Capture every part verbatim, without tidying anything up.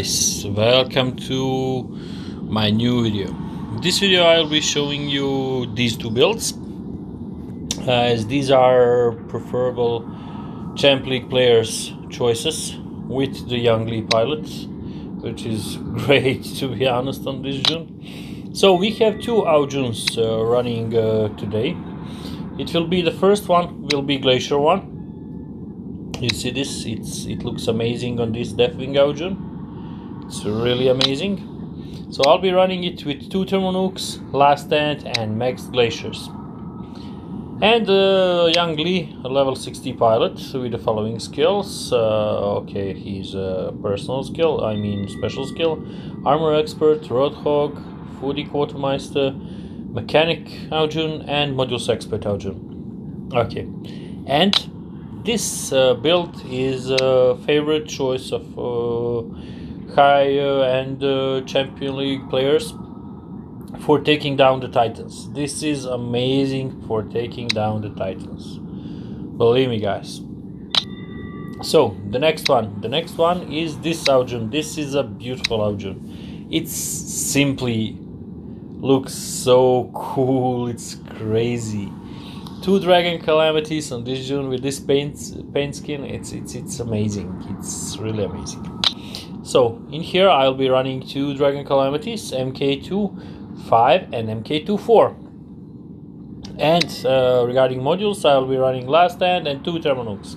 guys, welcome to my new video. In this video I'll be showing you these two builds, uh, as these are preferable Champ League players choices with the Yang Lee pilots, which is great to be honest on this Jun. So we have two Ao Juns uh, running uh, today. It will be the first one will be Glacier one. You see this, it's it looks amazing on this Deathwing Ao Jun. It's really amazing. So I'll be running it with two Thermonukes, Last Stand and Max Glaciers. And uh, Yang Lee, a level sixty pilot with the following skills. Uh, okay, he's a personal skill, I mean special skill. Armor Expert, Roadhog, Foodie Quartermeister, Mechanic Ao Jun and Modules Expert Ao Jun. Okay, and this uh, build is a uh, favorite choice of uh, high uh, and uh, Champion League players for taking down the Titans. This is amazing for taking down the Titans, believe me guys. So the next one the next one is this Ao Jun. This is a beautiful Ao Jun. It simply looks so cool, it's crazy. Two Dragon Calamities on this June with this paint paint skin. It's it's it's amazing. It's really amazing. So in here I'll be running two Dragon Calamities, M K two five and M K two four. And uh, regarding modules, I'll be running Last Stand and two Thermonukes.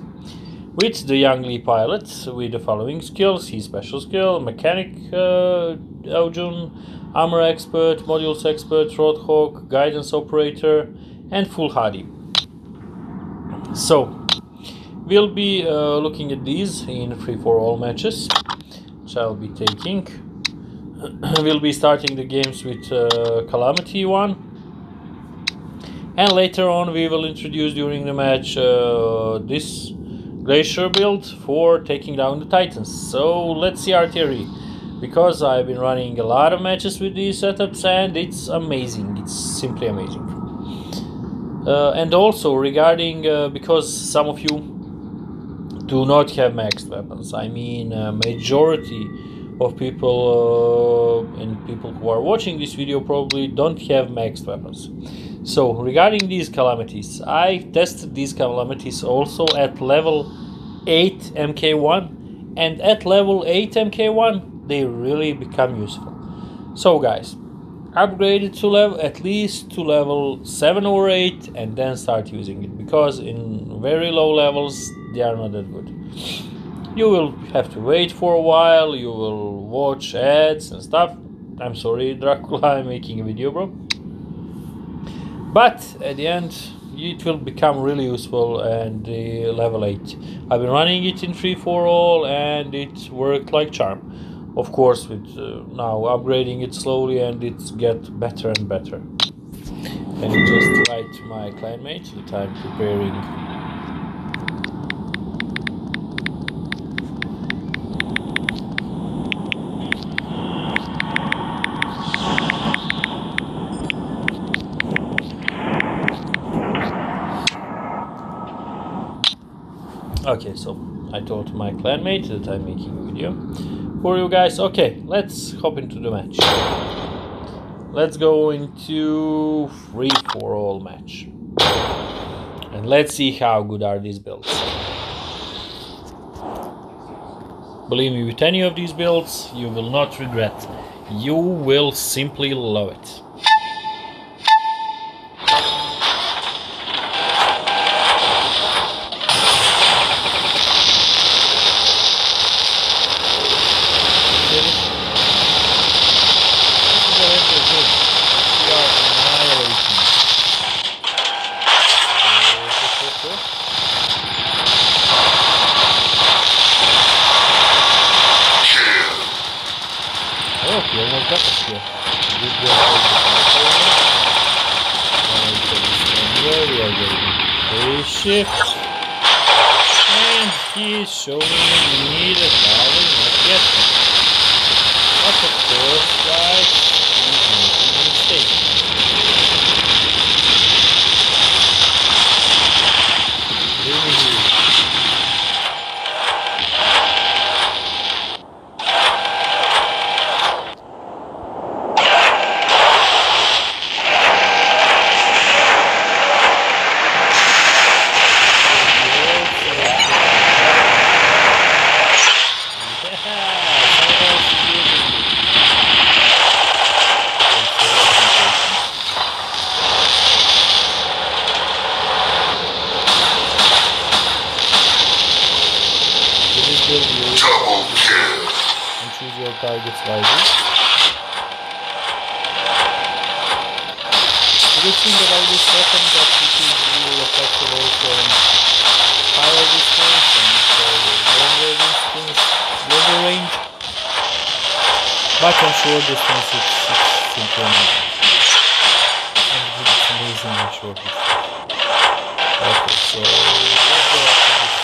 With the Yang Lee pilot with the following skills: his special skill, Mechanic uh, Ao Jun, Armor Expert, Modules Expert, Roadhog, Guidance Operator, and Foolhardy. So we'll be uh, looking at these in free for all matches, which I'll be taking. We'll be starting the games with uh, Calamity one, and later on we will introduce during the match uh, this Glacier build for taking down the Titans. So let's see our theory, because I've been running a lot of matches with these setups and it's amazing. It's simply amazing. Uh, and also regarding, uh, because some of you do not have maxed weapons, I mean uh, majority of people uh, and people who are watching this video probably don't have maxed weapons. So regarding these Calamities, I tested these Calamities also at level eight M K one, and at level eight M K one they really become useful. So guys, upgrade it to level at least to level seven or eight and then start using it, because in very low levels they are not that good. You will have to wait for a while, you will watch ads and stuff. I'm sorry Dracula, I'm making a video bro, but at the end it will become really useful. And the level eight, I've been running it in free for all and it worked like charm. Of course, with uh, now upgrading it slowly and it's get better and better. Let me just write to my clanmate that I'm preparing. Okay, so I told my clanmate that I'm making a video for you guys. Okay, let's hop into the match. Let's go into free for all match and let's see how good are these builds. Believe me, with any of these builds you will not regret. You will simply love it. Shift, and he is showing me the power not yet, but of course guys he's making a mistake. Really? as your target's rising. Switching the widest weapon that reaches you affects the from higher distance and longer distance, longer range. But on short distance it's, it's simple amazing. And it's amazing on short distance. Okay, so let's go after this.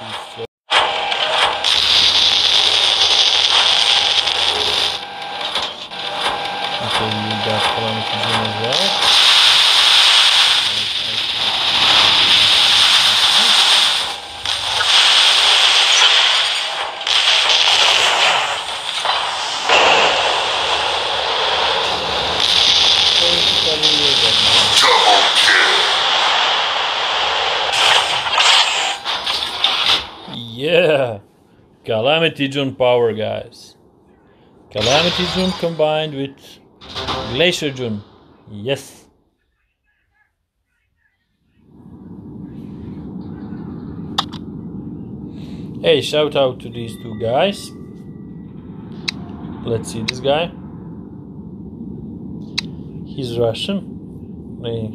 He's, uh, okay, you got Calamities in as well. Double kill. Yeah, Calamity Jun power, guys. Calamity Jun combined with Glacier Jun, yes. Hey, shout out to these two guys. Let's see this guy. He's Russian.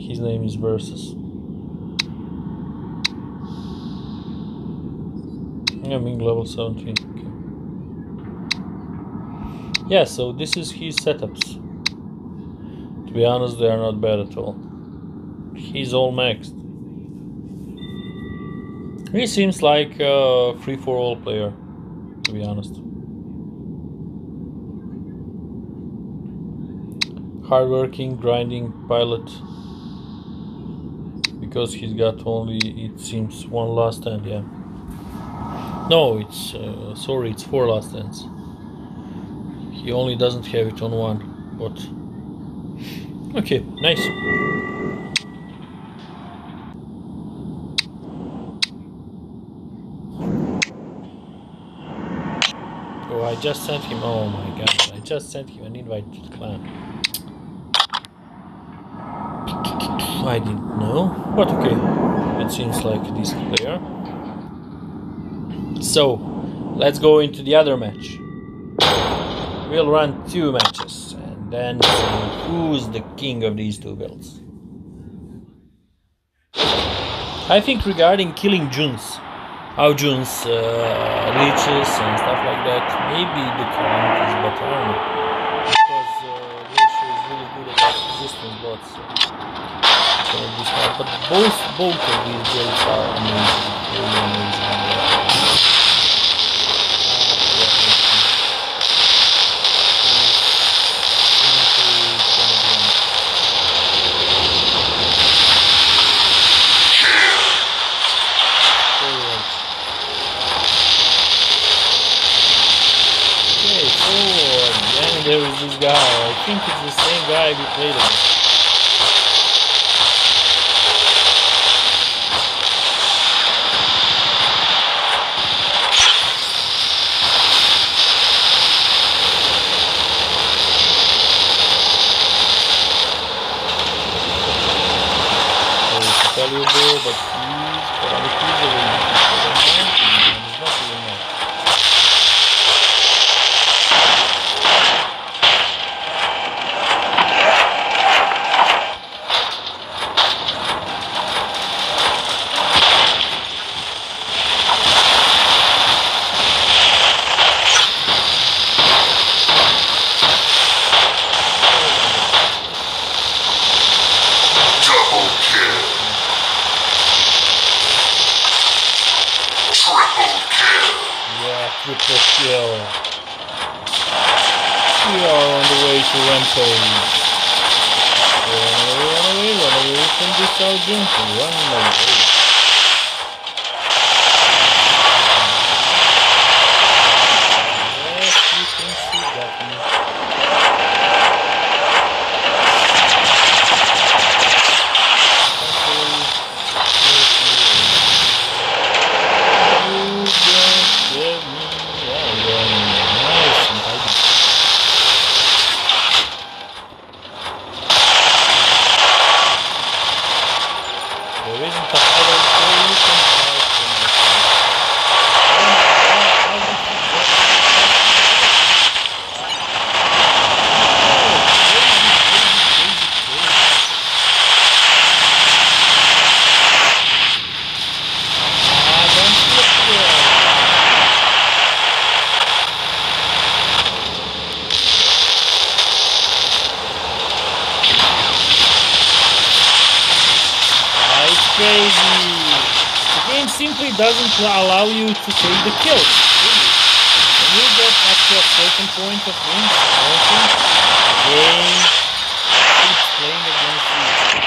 His name is Versus. I mean level seventeen. Okay. Yeah, so this is his setups. To be honest, they are not bad at all. He's all maxed. He seems like a free-for-all player, to be honest. Hardworking, grinding pilot. Because he's got only, it seems, one last stand, yeah. No, it's, uh, sorry, it's four last stands. He only doesn't have it on one, but... Okay, nice. Oh, I just sent him. Oh my god, I just sent him an invite to the clan. I didn't know, but okay. It seems like this player. So, let's go into the other match. We'll run two matches. Then who's the king of these two builds? I think regarding killing Juns, Ao Jun's uh, leeches and stuff like that, maybe the Calamities, but I don't know. Because uh, Glacier is really good at resistance bots. So, so but both, both of these builds are amazing. Really amazing. There was this guy, I think it's the same guy we played against. Crazy. and simply doesn't allow you to take the kills. Really. When you get up to a certain point of wins, the game keeps playing against you. It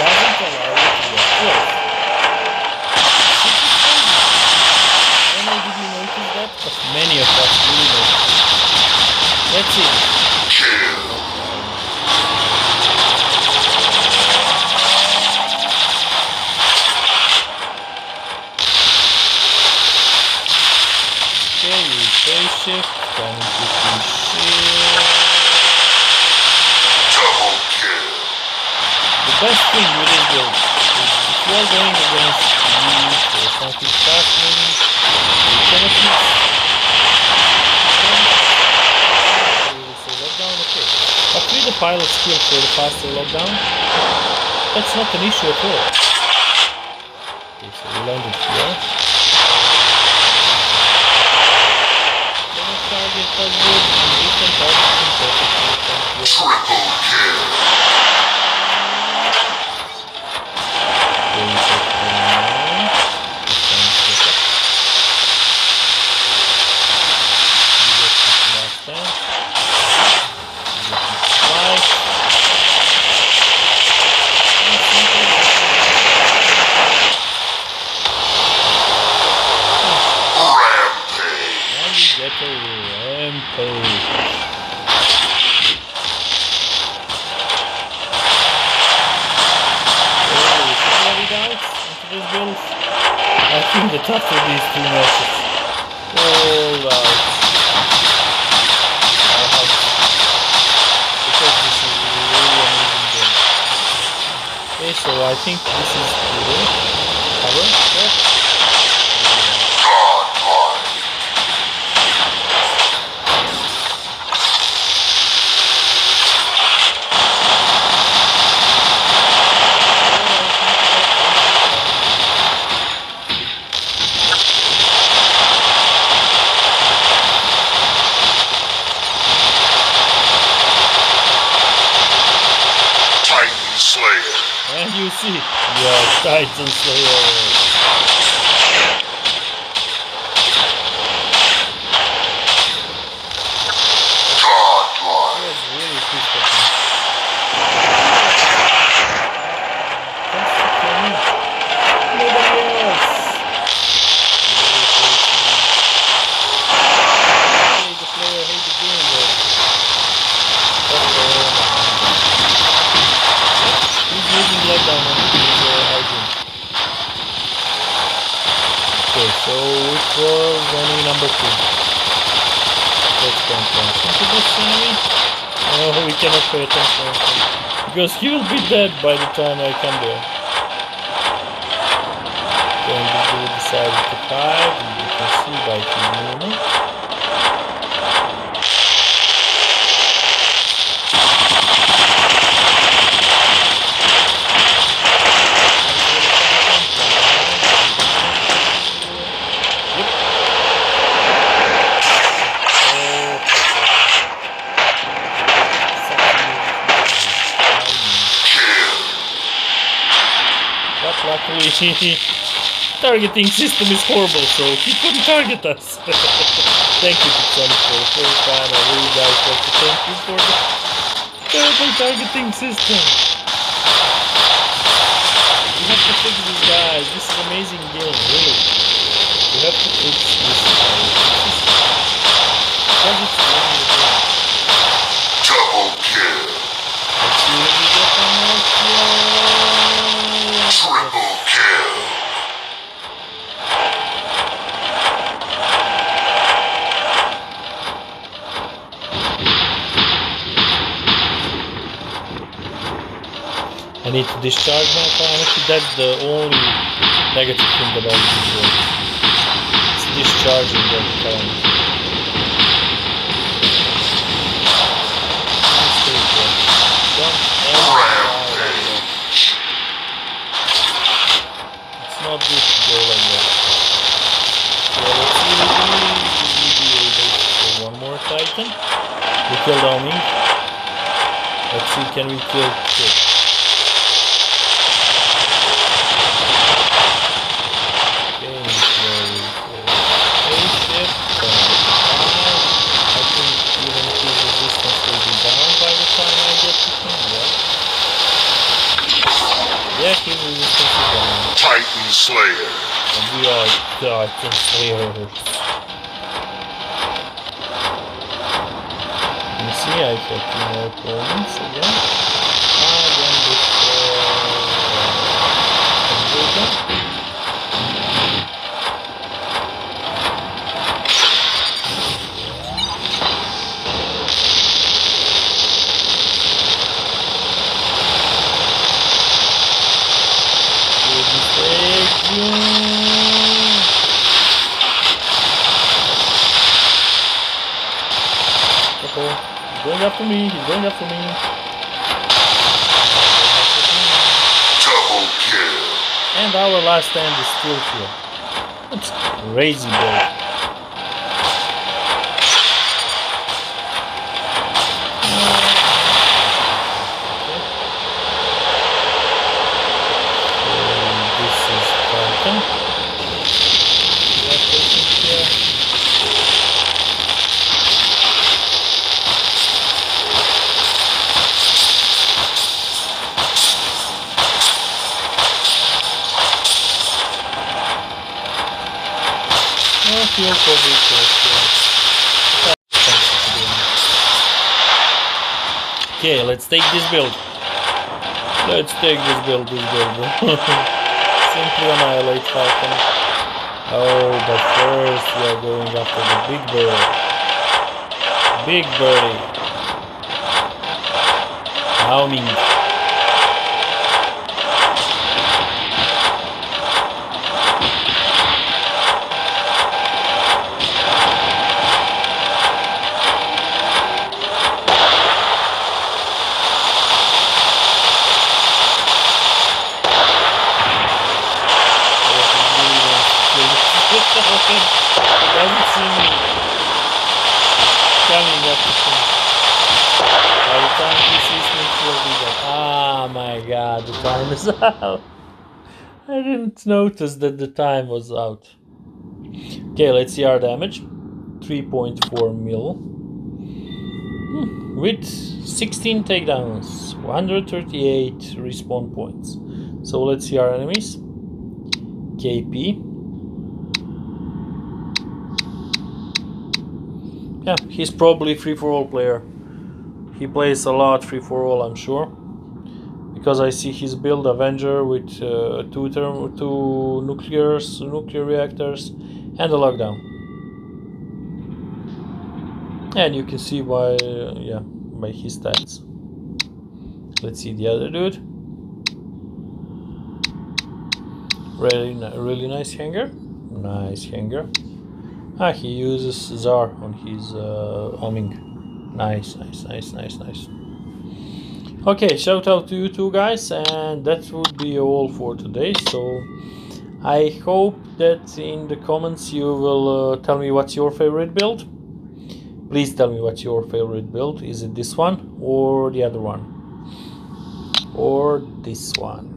doesn't allow you to get kills. And I didn't notice that, but many of us really noticed it. That's it. Kill. Shift, going to double kill. The best thing with this build is if you are going against these or something fast-moving, we will say lockdown, okay. But with the pilot skill for the faster lockdown, that's not an issue at all. Okay, so we landed here. Triple kill. Tough for these two matches. All out. Because this is a really amazing game. Okay, so I think this is good. Cover? Yes. Titan Slayer. Godlike. He was really pissed at me. Nobody else. I hate the player, hate the game, but he's using lockdown on so it was enemy number two. Let's pay attention to this enemy. Oh, we cannot pay attention to him because he will be dead by the time I come there. Then we do decide to hide, and you can see by community. Targeting system is horrible, so he couldn't target us. Thank you to Sonic for the first time. I really guys want to thank you for the terrible targeting system. We have to fix this, guys. This is an amazing game, really. We have to fix this system. Because it's the only game. Double kill. Let's see what we get on our floor. Triple. I need to discharge my calamity. That's the only negative thing about this game. It's discharging that calamity. It's not good to go like that. So let's see if we will be able to kill one more Titan. We killed Omni. Let's see, can we kill Kit? Slayer. We are Dragon Slayers. You see, I got my opponents again. I won with He's going after me, he's going after me. Double kill. And our last stand is still here. That's crazy, bro. Okay. And this is broken. Here for the first one. Okay, let's take this build. Let's take this build, this build. Simply annihilate Falcon. Oh, but first we are going after the big bird. Big birdie. Homing. Time is out. I didn't notice that the time was out. Okay, let's see our damage. three point four mil. Hmm. With sixteen takedowns, one hundred thirty-eight respawn points. So let's see our enemies. K P. Yeah, he's probably free-for-all player. He plays a lot free-for-all, I'm sure. Because I see his build Avenger with uh, two therm two nuclears, nuclear reactors, and a lockdown. And you can see by uh, yeah by his stats. Let's see the other dude. Really, really nice hanger, nice hanger. Ah, he uses Czar on his uh, homing. Nice, nice, nice, nice, nice. Okay, shout out to you two guys, and that would be all for today. So I hope that in the comments you will uh, tell me what's your favorite build. Please tell me what's your favorite build. Is it this one or the other one or this one?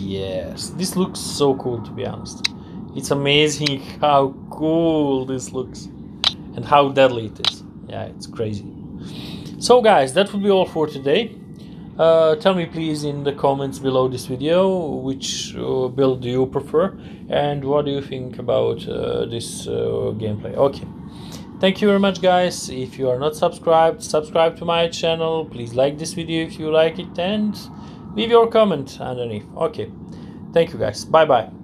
Yes, this looks so cool, to be honest. It's amazing how cool this looks and how deadly it is. Yeah, it's crazy. So guys, that would be all for today. Uh, tell me please in the comments below this video which uh, build do you prefer and what do you think about uh, this uh, gameplay. Okay, thank you very much guys. If you are not subscribed, subscribe to my channel. Please like this video if you like it and leave your comment underneath. Okay, thank you guys. Bye bye.